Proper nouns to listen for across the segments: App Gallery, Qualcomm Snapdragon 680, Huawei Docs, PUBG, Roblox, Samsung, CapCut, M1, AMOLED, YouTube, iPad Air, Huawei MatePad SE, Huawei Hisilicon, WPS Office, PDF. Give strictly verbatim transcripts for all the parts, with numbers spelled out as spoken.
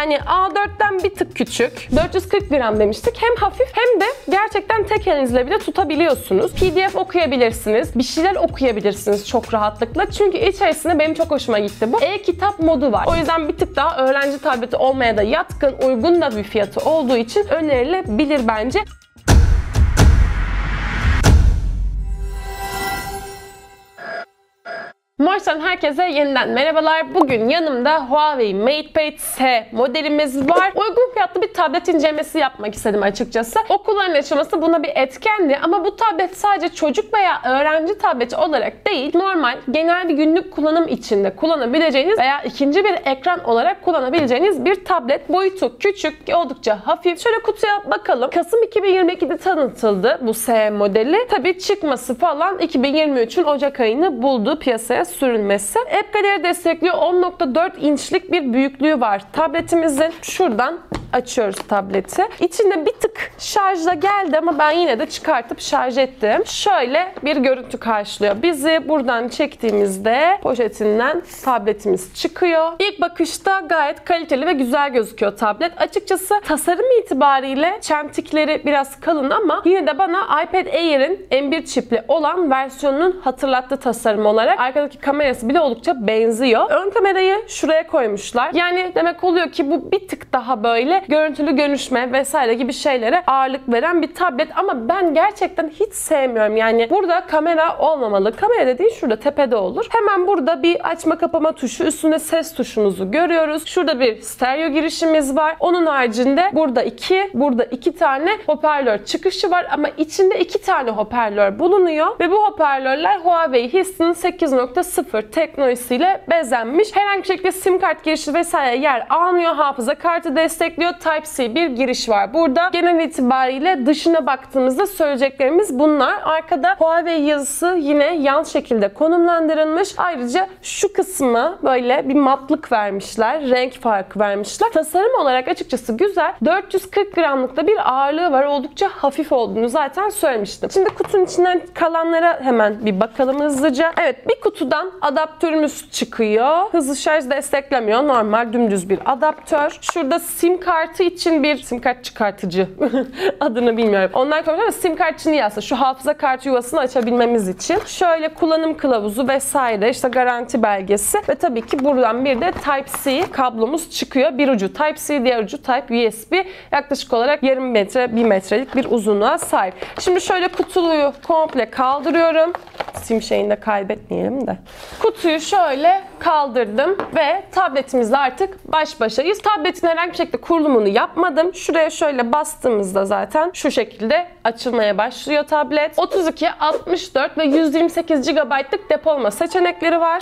Yani A dörtten bir tık küçük. dört yüz kırk gram demiştik. Hem hafif hem de gerçekten tek elinizle bile tutabiliyorsunuz. P D F okuyabilirsiniz. Bir şeyler okuyabilirsiniz çok rahatlıkla. Çünkü içerisinde benim çok hoşuma gitti bu. E-kitap modu var. O yüzden bir tık daha öğrenci tableti olmaya da yatkın, uygun da bir fiyatı olduğu için önerilebilir bence. Morsan herkese yeniden merhabalar. Bugün yanımda Huawei MatePad S E modelimiz var. Uygun fiyatlı bir tablet incelemesi yapmak istedim açıkçası. Okulların açılması buna bir etkendi ama bu tablet sadece çocuk veya öğrenci tableti olarak değil, normal, genel bir günlük kullanım içinde kullanabileceğiniz veya ikinci bir ekran olarak kullanabileceğiniz bir tablet. Boyutu küçük, oldukça hafif. Şöyle kutuya bakalım. Kasım iki bin yirmi iki'de tanıtıldı bu S E modeli. Tabii çıkması falan iki bin yirmi üçün Ocak ayını buldu piyasaya sürülmesi. App Gallery destekliyor. on nokta dört inçlik bir büyüklüğü var tabletimizin. Şuradan açıyoruz tableti. İçinde bir tık şarjla geldi ama ben yine de çıkartıp şarj ettim. Şöyle bir görüntü karşılıyor bizi. Buradan çektiğimizde poşetinden tabletimiz çıkıyor. İlk bakışta gayet kaliteli ve güzel gözüküyor tablet. Açıkçası tasarım itibariyle çentikleri biraz kalın ama yine de bana iPad Air'in M bir çipli olan versiyonunun hatırlattığı tasarım olarak arkadaki kamerası bile oldukça benziyor. Ön kamerayı şuraya koymuşlar. Yani demek oluyor ki bu bir tık daha böyle görüntülü görüşme vesaire gibi şeylere ağırlık veren bir tablet ama ben gerçekten hiç sevmiyorum. Yani burada kamera olmamalı. Kamera dediğin şurada tepede olur. Hemen burada bir açma kapama tuşu, üstünde ses tuşumuzu görüyoruz. Şurada bir stereo girişimiz var. Onun haricinde burada iki, burada iki tane hoparlör çıkışı var ama içinde iki tane hoparlör bulunuyor ve bu hoparlörler Huawei Hisilicon sekiz nokta sıfır teknolojisiyle bezenmiş. Herhangi bir şekilde sim kart girişi vesaire yer almıyor. Hafıza kartı destekli. Type-C bir giriş var burada. Genel itibariyle dışına baktığımızda söyleyeceklerimiz bunlar. Arkada Huawei yazısı yine yan şekilde konumlandırılmış. Ayrıca şu kısmı böyle bir matlık vermişler. Renk farkı vermişler. Tasarım olarak açıkçası güzel. dört yüz kırk gramlıkta bir ağırlığı var. Oldukça hafif olduğunu zaten söylemiştim. Şimdi kutunun içinden kalanlara hemen bir bakalım hızlıca. Evet, bir kutudan adaptörümüz çıkıyor. Hızlı şarj desteklemiyor. Normal dümdüz bir adaptör. Şurada sim kartı için bir sim kart çıkartıcı adını bilmiyorum. Ondan koymuşlar ama sim kart için değil aslında. Şu hafıza kartı yuvasını açabilmemiz için. Şöyle kullanım kılavuzu vesaire, işte garanti belgesi ve tabii ki buradan bir de Type-C kablomuz çıkıyor. Bir ucu Type-C, diğer ucu Type U S B. Yaklaşık olarak yarım metre, bir metrelik bir uzunluğa sahip. Şimdi şöyle kutuluyu komple kaldırıyorum. Sim şeyini de kaybetmeyelim de. Kutuyu şöyle kaldırdım ve tabletimizle artık baş başayız. Tabletin herhangi bir şekilde kurulumunu yapmadım. Şuraya şöyle bastığımızda zaten şu şekilde açılmaya başlıyor tablet. otuz iki, altmış dört ve yüz yirmi sekiz gigabaytlık depolama seçenekleri var.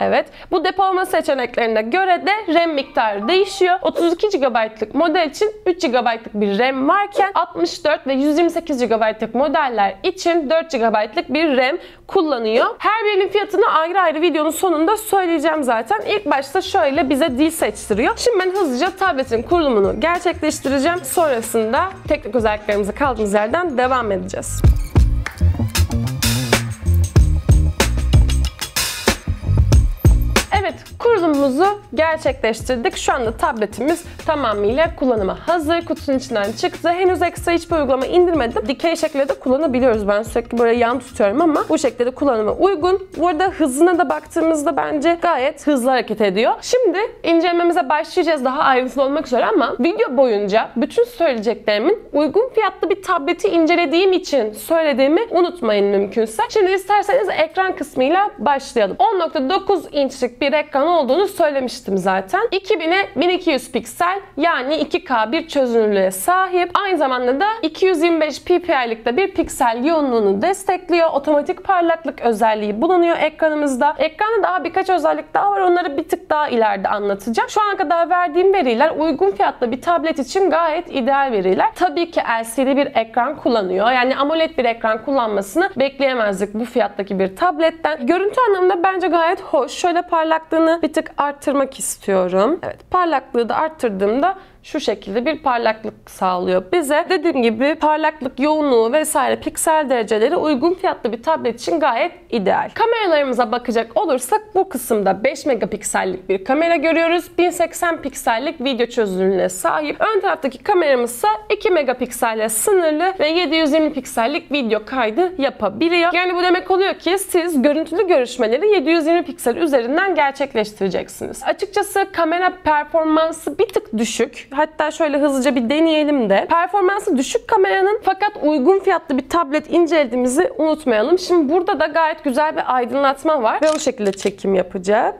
Evet. Bu depolama seçeneklerine göre de RAM miktarı değişiyor. otuz iki gigabaytlık model için üç gigabaytlık bir RAM varken altmış dört ve yüz yirmi sekiz gigabaytlık modeller için dört gigabaytlık bir RAM kullanıyor. Her birinin fiyatını ayrı ayrı videonun sonunda söyleyeceğim zaten. İlk başta şöyle bize dil seçtiriyor. Şimdi ben hızlıca tabletin kurulumunu gerçekleştireceğim. Sonrasında teknik özelliklerimize kaldığımız yerden devam edeceğiz. Evet, kurulumumuzu gerçekleştirdik. Şu anda tabletimiz tamamıyla kullanıma hazır. Kutunun içinden çıktı. Henüz ekstra hiçbir uygulama indirmedim. Dikey şekilde de kullanabiliyoruz. Ben sürekli böyle yan tutuyorum ama bu şekilde de kullanıma uygun. Bu arada hızına da baktığımızda bence gayet hızlı hareket ediyor. Şimdi incelememize başlayacağız daha ayrıntılı olmak üzere ama video boyunca bütün söyleyeceklerimin uygun fiyatlı bir tableti incelediğim için söylediğimi unutmayın mümkünse. Şimdi isterseniz ekran kısmıyla başlayalım. on nokta dokuz inçlik bir ekran olduğunu söylemiştim zaten. iki bine bin iki yüz piksel yani iki K bir çözünürlüğe sahip. Aynı zamanda da iki yüz yirmi beş p p i'likte bir piksel yoğunluğunu destekliyor. Otomatik parlaklık özelliği bulunuyor ekranımızda. Ekranda daha birkaç özellik daha var. Onları bir tık daha ileride anlatacağım. Şu ana kadar verdiğim veriler uygun fiyatlı bir tablet için gayet ideal veriler. Tabii ki L C D bir ekran kullanıyor. Yani AMOLED bir ekran kullanmasını bekleyemezdik bu fiyattaki bir tabletten. Görüntü anlamında bence gayet hoş. Şöyle parlak Parlaklığını bir tık arttırmak istiyorum. Evet, parlaklığı da arttırdığımda şu şekilde bir parlaklık sağlıyor bize. Dediğim gibi parlaklık, yoğunluğu vesaire piksel dereceleri uygun fiyatlı bir tablet için gayet ideal. Kameralarımıza bakacak olursak bu kısımda beş megapiksellik bir kamera görüyoruz. bin seksen piksellik video çözünürlüğüne sahip. Ön taraftaki kameramız ise iki megapikselle sınırlı ve yedi yüz yirmi piksellik video kaydı yapabiliyor. Yani bu demek oluyor ki siz görüntülü görüşmeleri yedi yüz yirmi piksel üzerinden gerçekleştireceksiniz. Açıkçası kamera performansı bir tık düşük. Hatta şöyle hızlıca bir deneyelim de. Performansı düşük kameranın, fakat uygun fiyatlı bir tablet incelediğimizi unutmayalım. Şimdi burada da gayet güzel bir aydınlatma var ve o şekilde çekim yapacak.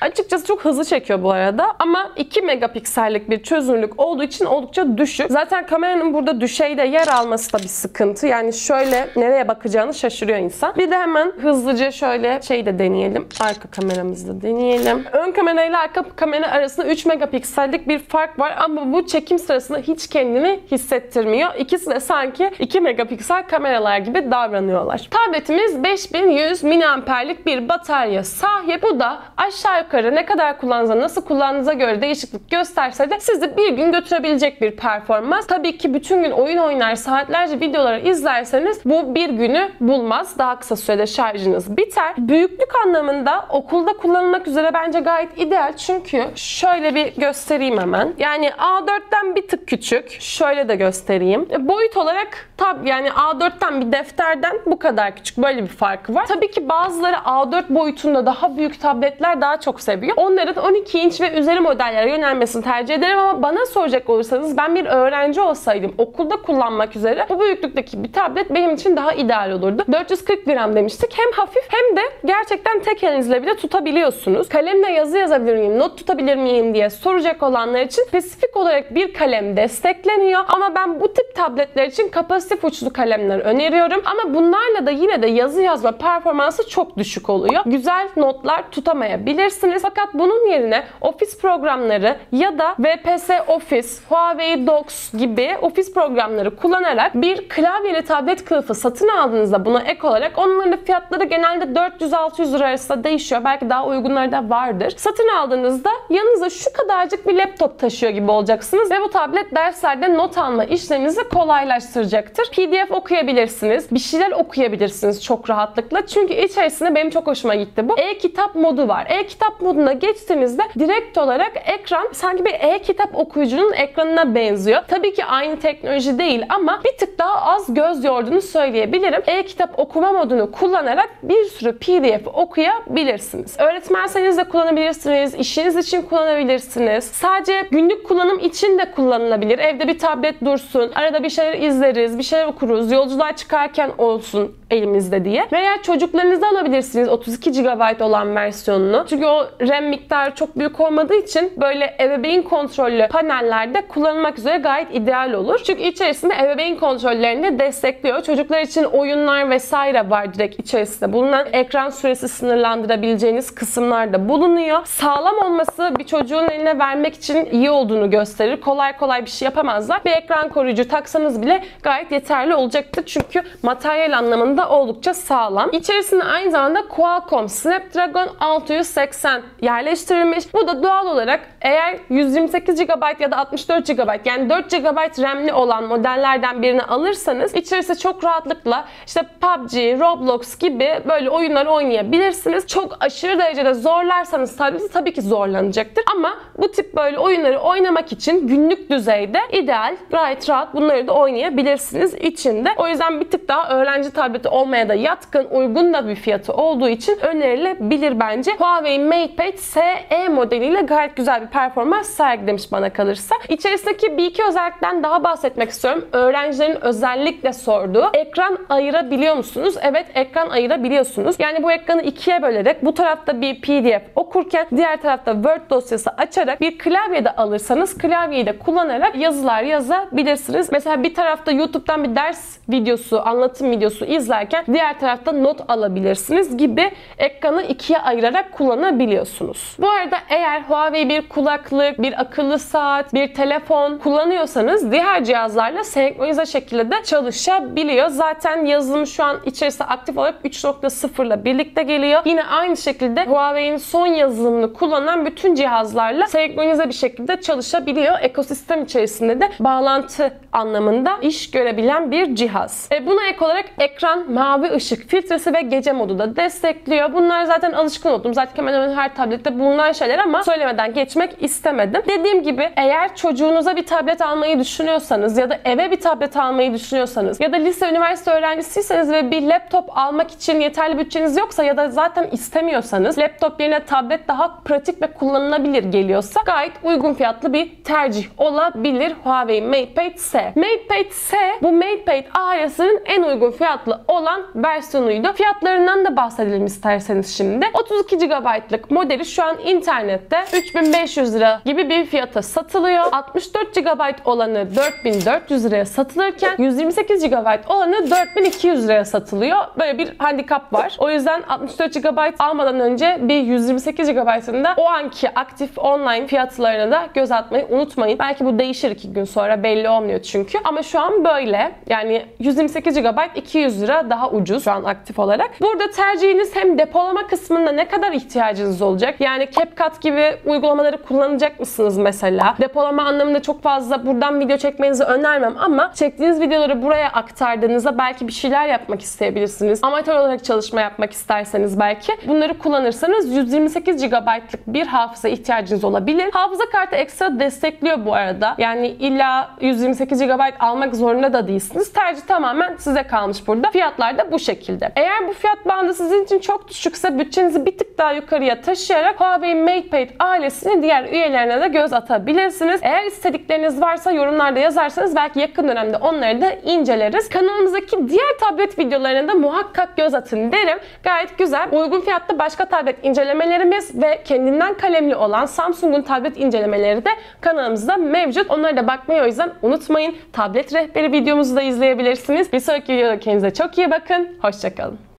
Açıkçası çok hızlı çekiyor bu arada ama iki megapiksellik bir çözünürlük olduğu için oldukça düşük. Zaten kameranın burada düşeyde yer alması da bir sıkıntı. Yani şöyle nereye bakacağını şaşırıyor insan. Bir de hemen hızlıca şöyle şey de deneyelim. Arka kameramızda deneyelim. Ön kamerayla arka kamera arasında üç megapiksellik bir fark var ama bu çekim sırasında hiç kendini hissettirmiyor. İkisi de sanki iki megapiksel kameralar gibi davranıyorlar. Tabletimiz beş bin yüz miliamperlik bir batarya sahip. Bu da aşağı yukarı ne kadar kullandığınıza, nasıl kullandığınıza göre değişiklik gösterse de sizi bir gün götürebilecek bir performans. Tabii ki bütün gün oyun oynar, saatlerce videoları izlerseniz bu bir günü bulmaz. Daha kısa sürede şarjınız biter. Büyüklük anlamında okulda kullanılmak üzere bence gayet ideal. Çünkü şöyle bir göstereyim hemen. Yani A dörtten bir tık küçük. Şöyle de göstereyim. Boyut olarak tabii yani A dörtten bir defterden bu kadar küçük. Böyle bir farkı var. Tabii ki bazıları A dört boyutunda daha büyük tabletler daha çok seviyor. Onların on iki inç ve üzeri modellere yönelmesini tercih ederim ama bana soracak olursanız ben bir öğrenci olsaydım okulda kullanmak üzere bu büyüklükteki bir tablet benim için daha ideal olurdu. dört yüz kırk gram demiştik. Hem hafif hem de gerçekten tek elinizle bile tutabiliyorsunuz. Kalemle yazı yazabilir miyim, not tutabilir miyim diye soracak olanlar için spesifik olarak bir kalem destekleniyor ama ben bu tip tabletler için kapasitif uçlu kalemleri öneriyorum. Ama bunlarla da yine de yazı yazma performansı çok düşük oluyor. Güzel notlar tutamayabilirsiniz. Fakat bunun yerine ofis programları ya da W P S Office, Huawei Docs gibi ofis programları kullanarak bir klavyeli tablet kılıfı satın aldığınızda buna ek olarak onların fiyatları genelde dört yüz altı yüz lira arasında değişiyor. Belki daha uygunları da vardır. Satın aldığınızda yanınıza şu kadarcık bir laptop taşıyor gibi olacaksınız ve bu tablet derslerde not alma işleminizi kolaylaştıracaktır. P D F okuyabilirsiniz, bir şeyler okuyabilirsiniz çok rahatlıkla. Çünkü içerisinde benim çok hoşuma gitti bu. E-kitap modu var. E-kitap moduna geçtiğimizde direkt olarak ekran sanki bir e-kitap okuyucunun ekranına benziyor. Tabii ki aynı teknoloji değil ama bir tık daha az göz yorduğunu söyleyebilirim. E-kitap okuma modunu kullanarak bir sürü P D F okuyabilirsiniz. Öğretmenseniz de kullanabilirsiniz, işiniz için kullanabilirsiniz. Sadece günlük kullanım için de kullanılabilir. Evde bir tablet dursun, arada bir şeyler izleriz, bir şeyler okuruz, yolculuğa çıkarken olsun elimizde diye. Veya çocuklarınızı alabilirsiniz otuz iki gigabayt olan versiyonunu. Çünkü o RAM miktarı çok büyük olmadığı için böyle ebeveyn kontrollü panellerde kullanılmak üzere gayet ideal olur. Çünkü içerisinde ebeveyn kontrollerini destekliyor. Çocuklar için oyunlar vesaire var direkt içerisinde. Bulunan ekran süresi sınırlandırabileceğiniz kısımlar da bulunuyor. Sağlam olması bir çocuğun eline vermek için iyi olduğunu gösterir. Kolay kolay bir şey yapamazlar. Bir ekran koruyucu taksanız bile gayet yeterli olacaktır. Çünkü materyal anlamında oldukça sağlam. İçerisinde aynı zamanda Qualcomm Snapdragon altı yüz seksen yerleştirilmiş. Bu da doğal olarak eğer yüz yirmi sekiz gigabayt ya da altmış dört gigabayt yani dört gigabayt RAM'li olan modellerden birini alırsanız içerisi çok rahatlıkla işte P U B G, Roblox gibi böyle oyunları oynayabilirsiniz. Çok aşırı derecede zorlarsanız tableti tabii ki zorlanacaktır. Ama bu tip böyle oyunları oynamak için günlük düzeyde ideal, gayet rahat bunları da oynayabilirsiniz içinde. O yüzden bir tık daha öğrenci tableti olmaya da yatkın, uygun da bir fiyatı olduğu için önerilebilir bence. Huawei MatePad S E modeliyle gayet güzel bir performans sergilemiş bana kalırsa. İçerisindeki bir iki özellikten daha bahsetmek istiyorum. Öğrencilerin özellikle sorduğu. Ekran ayırabiliyor musunuz? Evet, ekran ayırabiliyorsunuz. Yani bu ekranı ikiye bölerek bu tarafta bir P D F okurken diğer tarafta Word dosyası açarak bir klavye de alırsanız klavyeyi de kullanarak yazılar yazabilirsiniz. Mesela bir tarafta YouTube'dan bir ders videosu, anlatım videosu izler yazarken diğer tarafta not alabilirsiniz gibi ekranı ikiye ayırarak kullanabiliyorsunuz. Bu arada eğer Huawei bir kulaklık, bir akıllı saat, bir telefon kullanıyorsanız diğer cihazlarla senkronize şekilde de çalışabiliyor. Zaten yazılım şu an içerisi aktif olarak üç nokta sıfır ile birlikte geliyor. Yine aynı şekilde Huawei'nin son yazılımını kullanan bütün cihazlarla senkronize bir şekilde çalışabiliyor. Ekosistem içerisinde de bağlantı anlamında iş görebilen bir cihaz. E buna ek olarak ekran mavi ışık filtresi ve gece modu da destekliyor. Bunlar zaten alışkın oldum. Zaten hemen hemen her tablette bulunan şeyler ama söylemeden geçmek istemedim. Dediğim gibi eğer çocuğunuza bir tablet almayı düşünüyorsanız ya da eve bir tablet almayı düşünüyorsanız ya da lise, üniversite öğrencisiyseniz ve bir laptop almak için yeterli bütçeniz yoksa ya da zaten istemiyorsanız laptop yerine tablet daha pratik ve kullanılabilir geliyorsa gayet uygun fiyatlı bir tercih olabilir Huawei MatePad S E. MatePad S E bu MatePad ailesinin en uygun fiyatlı olan versiyonuydu. Fiyatlarından da bahsedelim isterseniz şimdi. otuz iki gigabaytlık modeli şu an internette üç bin beş yüz lira gibi bir fiyata satılıyor. altmış dört gigabayt olanı dört bin dört yüz liraya satılırken yüz yirmi sekiz gigabayt olanı dört bin iki yüz liraya satılıyor. Böyle bir handikap var. O yüzden altmış dört gigabayt almadan önce bir yüz yirmi sekiz gigabayt'ın da o anki aktif online fiyatlarına da göz atmayı unutmayın. Belki bu değişir iki gün sonra, belli olmuyor çünkü. Ama şu an böyle. Yani yüz yirmi sekiz gigabayt iki yüz lira daha ucuz şu an aktif olarak. Burada tercihiniz hem depolama kısmında ne kadar ihtiyacınız olacak? Yani CapCut gibi uygulamaları kullanacak mısınız mesela? Depolama anlamında çok fazla buradan video çekmenizi önermem ama çektiğiniz videoları buraya aktardığınızda belki bir şeyler yapmak isteyebilirsiniz. Amatör olarak çalışma yapmak isterseniz belki bunları kullanırsanız yüz yirmi sekiz gigabaytlık bir hafıza ihtiyacınız olabilir. Hafıza kartı ekstra destekliyor bu arada. Yani illa yüz yirmi sekiz gigabayt almak zorunda da değilsiniz. Tercih tamamen size kalmış burada. Fiyatlar da bu şekilde. Eğer bu fiyat bandı sizin için çok düşükse bütçenizi bir tık daha yukarıya taşıyarak Huawei MatePad ailesinin diğer üyelerine de göz atabilirsiniz. Eğer istedikleriniz varsa yorumlarda yazarsanız belki yakın dönemde onları da inceleriz. Kanalımızdaki diğer tablet videolarına da muhakkak göz atın derim. Gayet güzel, uygun fiyatlı başka tablet incelemelerimiz ve kendinden kalemli olan Samsung'un tablet incelemeleri de kanalımızda mevcut. Onlara da bakmayı o yüzden unutmayın. Tablet rehberi videomuzu da izleyebilirsiniz. Bir sonraki videoda kendinize çok iyi bakın. Hoşça kalın.